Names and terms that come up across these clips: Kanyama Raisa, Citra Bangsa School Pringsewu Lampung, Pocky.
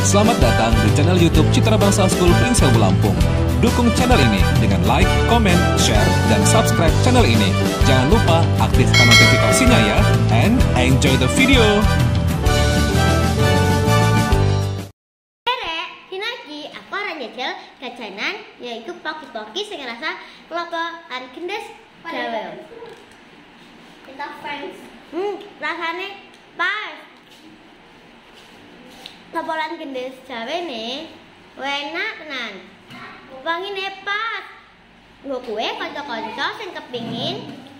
Selamat datang di channel YouTube Citra Bangsa School Pringsewu Lampung. Dukung channel ini dengan like, comment, share, dan subscribe channel ini. Jangan lupa aktifkan notifikasinya ya, and enjoy the video. Jajal jajanan yaitu Pocky sing rasa kelapa lan gendes dawel. Kita fans. Rasane pas. Kelapa lan gendes jawene enak tenan. Wangine pas. Nggo kowe kanca-kanca sing kepingin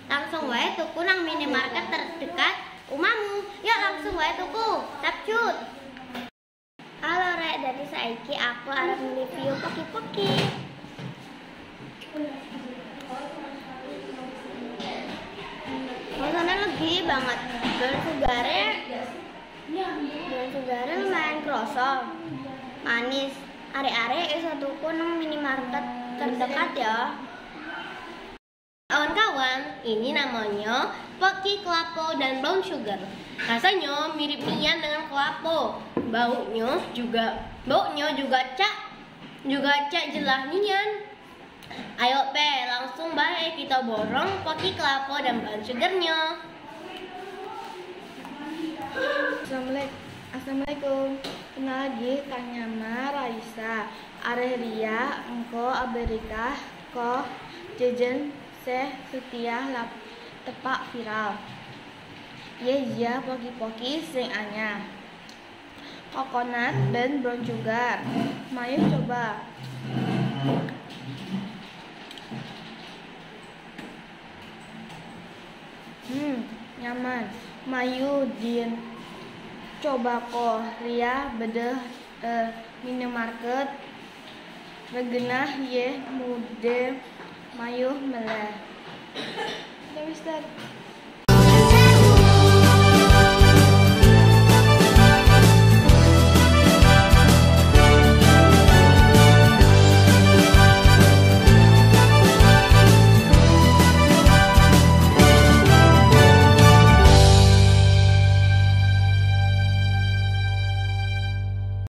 langsung wae tuku nang minimarket terdekat omahmu. Yuk langsung wae tuku. Tapjut. Halo Rek, dari saiki aku arep review Pocky. Rasanya legit banget. Dan sugare lumayan kroso. Manis. Arek-arek iso tuku nang minimarket terdekat ya. Kawan-kawan, ini namanya Pocky Kelapo dan Brown Sugar. Rasanya mirip nian dengan kelapo. Baunya juga cak jelas nian. Ayo pe, langsung baik kita borong Pocky Kelapo dan Brown Sugarnya. Assalamualaikum. Kenal lagi Kanyama Raisa. Areria engko Amerika ko jejen se setia lap tepak viral. Iya Pocky sing anyar. Coconut dan brown sugar. Mari coba. Nyaman. Mayu din. Coba ko Ria bedeh minimarket. Regenah ye mude mayu meleh. Mister.